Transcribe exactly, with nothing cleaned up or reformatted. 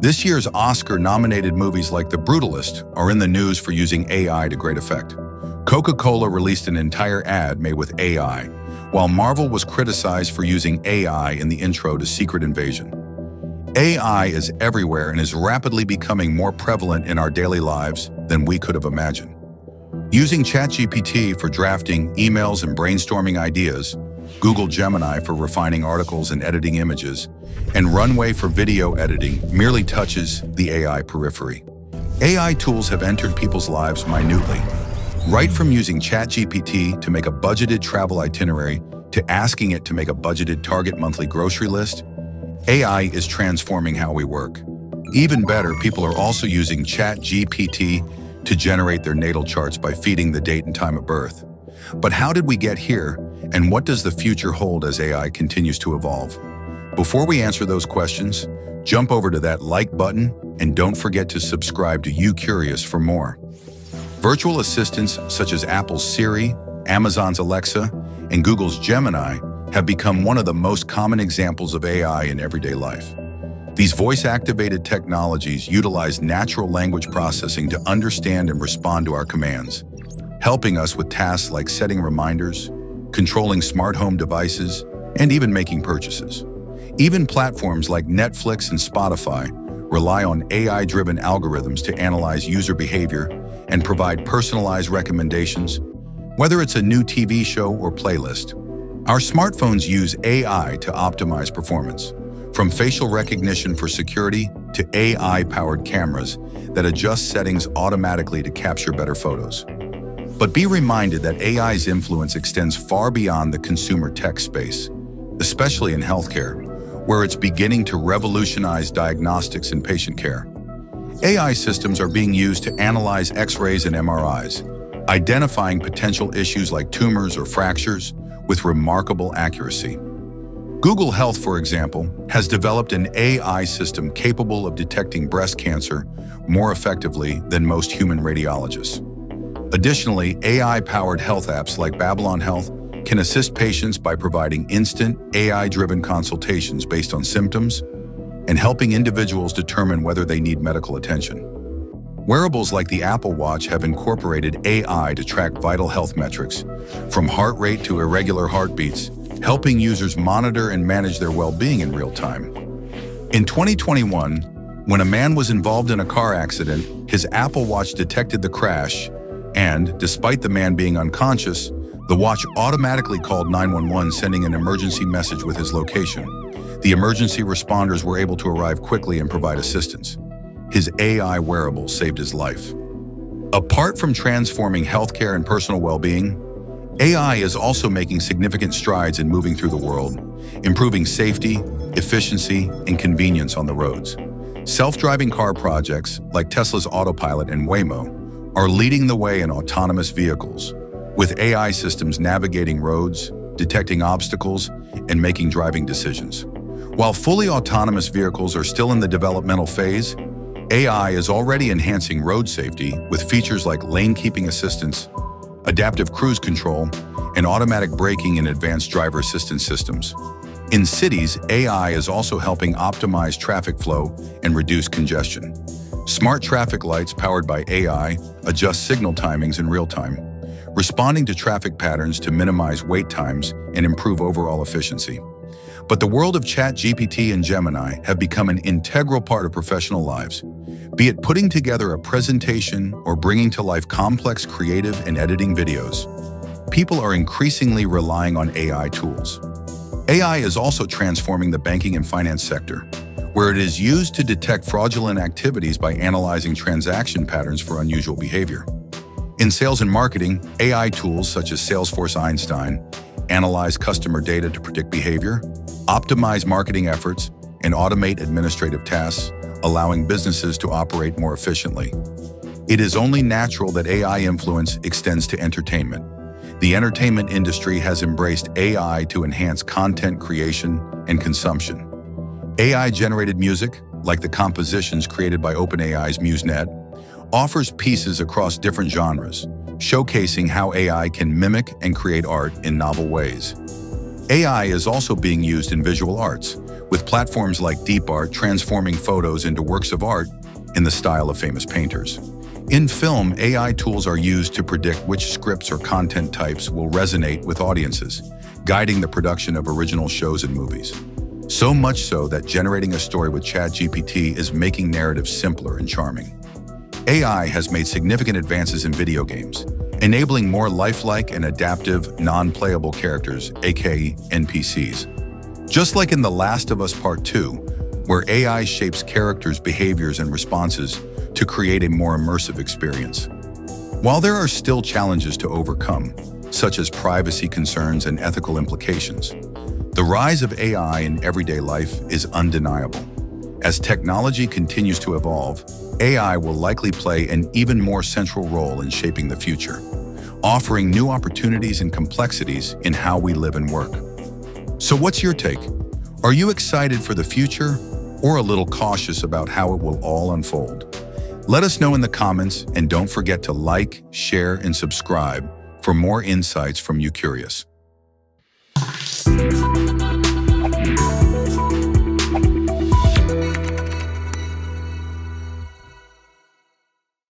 This year's Oscar-nominated movies like The Brutalist are in the news for using A I to great effect. Coca-Cola released an entire ad made with A I, while Marvel was criticized for using A I in the intro to Secret Invasion. A I is everywhere and is rapidly becoming more prevalent in our daily lives than we could have imagined. Using ChatGPT for drafting emails and brainstorming ideas, Google Gemini for refining articles and editing images, and Runway for video editing merely touches the A I periphery. A I tools have entered people's lives minutely, right from using ChatGPT to make a budgeted travel itinerary to asking it to make a budgeted target monthly grocery list. A I is transforming how we work. Even better, people are also using ChatGPT to generate their natal charts by feeding the date and time of birth. But how did we get here, and what does the future hold as A I continues to evolve? Before we answer those questions, jump over to that like button and don't forget to subscribe to YouCurious for more. Virtual assistants such as Apple's Siri, Amazon's Alexa, and Google's Gemini have become one of the most common examples of A I in everyday life. These voice-activated technologies utilize natural language processing to understand and respond to our commands, helping us with tasks like setting reminders, controlling smart home devices, and even making purchases. Even platforms like Netflix and Spotify rely on A I-driven algorithms to analyze user behavior and provide personalized recommendations, whether it's a new T V show or playlist. Our smartphones use A I to optimize performance, from facial recognition for security to A I-powered cameras that adjust settings automatically to capture better photos. But be reminded that A I's influence extends far beyond the consumer tech space, especially in healthcare, where it's beginning to revolutionize diagnostics and patient care. A I systems are being used to analyze X-rays and M R Is, identifying potential issues like tumors or fractures with remarkable accuracy. Google Health, for example, has developed an A I system capable of detecting breast cancer more effectively than most human radiologists. Additionally, A I-powered health apps like Babylon Health can assist patients by providing instant, A I-driven consultations based on symptoms and helping individuals determine whether they need medical attention. Wearables like the Apple Watch have incorporated A I to track vital health metrics, from heart rate to irregular heartbeats, helping users monitor and manage their well-being in real time. In twenty twenty-one, when a man was involved in a car accident, his Apple Watch detected the crash, and despite the man being unconscious, the watch automatically called nine one one, sending an emergency message with his location. The emergency responders were able to arrive quickly and provide assistance. His A I wearable saved his life. Apart from transforming healthcare and personal well-being, A I is also making significant strides in moving through the world, improving safety, efficiency, and convenience on the roads. Self-driving car projects like Tesla's Autopilot and Waymo are leading the way in autonomous vehicles, with A I systems navigating roads, detecting obstacles, and making driving decisions. While fully autonomous vehicles are still in the developmental phase, A I is already enhancing road safety with features like lane-keeping assistance, adaptive cruise control, and automatic braking and advanced driver assistance systems. In cities, A I is also helping optimize traffic flow and reduce congestion. Smart traffic lights powered by A I adjust signal timings in real time, responding to traffic patterns to minimize wait times and improve overall efficiency. But the world of ChatGPT and Gemini have become an integral part of professional lives, be it putting together a presentation or bringing to life complex creative and editing videos. People are increasingly relying on A I tools. A I is also transforming the banking and finance sector, where it is used to detect fraudulent activities by analyzing transaction patterns for unusual behavior. In sales and marketing, A I tools such as Salesforce Einstein analyze customer data to predict behavior, optimize marketing efforts, and automate administrative tasks, allowing businesses to operate more efficiently. It is only natural that A I influence extends to entertainment. The entertainment industry has embraced A I to enhance content creation and consumption. A I-generated music, like the compositions created by OpenAI's MuseNet, offers pieces across different genres, showcasing how A I can mimic and create art in novel ways. A I is also being used in visual arts, with platforms like DeepArt transforming photos into works of art in the style of famous painters. In film, A I tools are used to predict which scripts or content types will resonate with audiences, guiding the production of original shows and movies. So much so that generating a story with ChatGPT is making narratives simpler and charming. A I has made significant advances in video games, enabling more lifelike and adaptive, non-playable characters, aka N P Cs. Just like in The Last of Us Part Two, where A I shapes characters' behaviors and responses to create a more immersive experience. While there are still challenges to overcome, such as privacy concerns and ethical implications, the rise of A I in everyday life is undeniable. As technology continues to evolve, A I will likely play an even more central role in shaping the future, offering new opportunities and complexities in how we live and work. So what's your take? Are you excited for the future or a little cautious about how it will all unfold? Let us know in the comments, and don't forget to like, share, and subscribe for more insights from YouCurious.